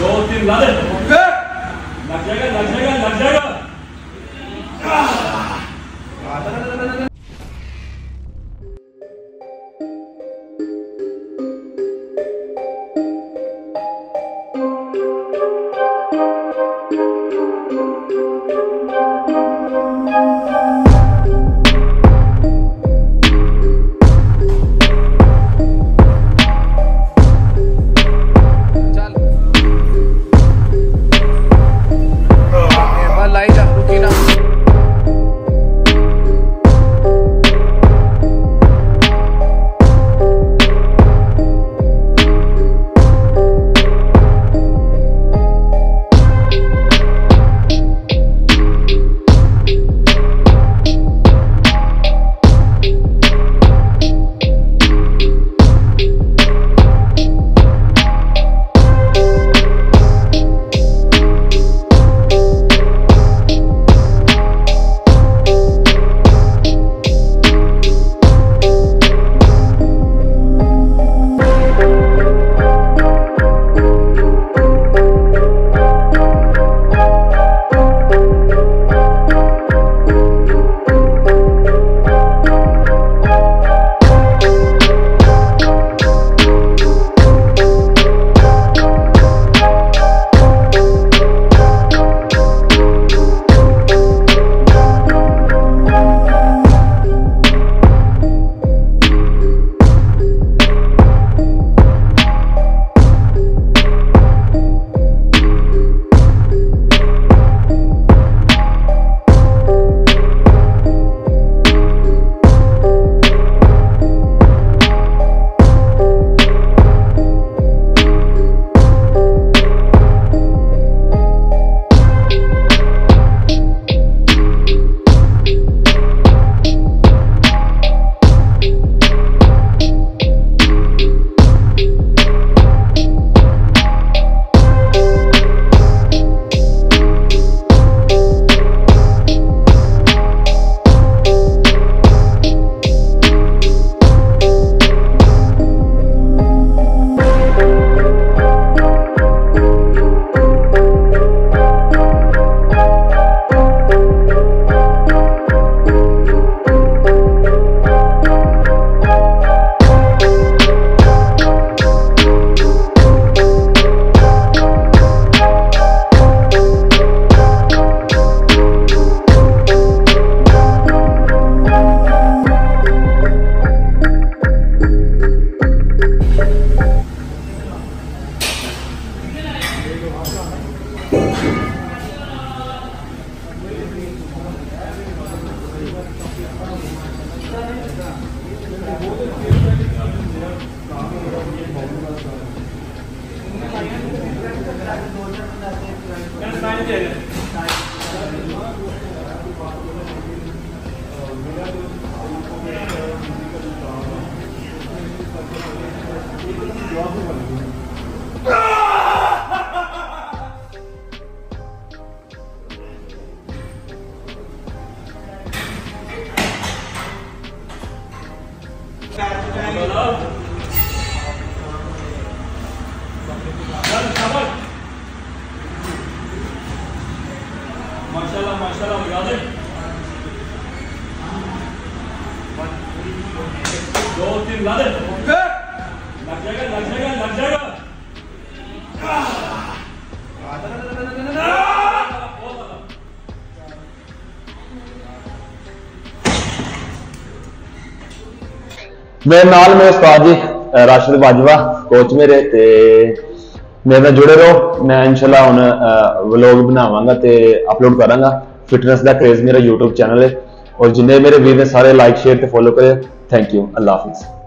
दो तीन ला दे, लग जाएगा। मेरे नाल मेरे उस्ताद जी राशिद बाजवा कोच मेरे ते मेरे नाल जुड़े रहो। मैं इंशाल्लाह हुन व्लॉग बनावांगा ते अपलोड करांगा। फिटनेस दा क्रेज मेरा यूट्यूब चैनल है और जिन्ने मेरे वीर ने सारे लाइक शेयर ते फॉलो करे। Thank you. अल्लाह हाफिज़।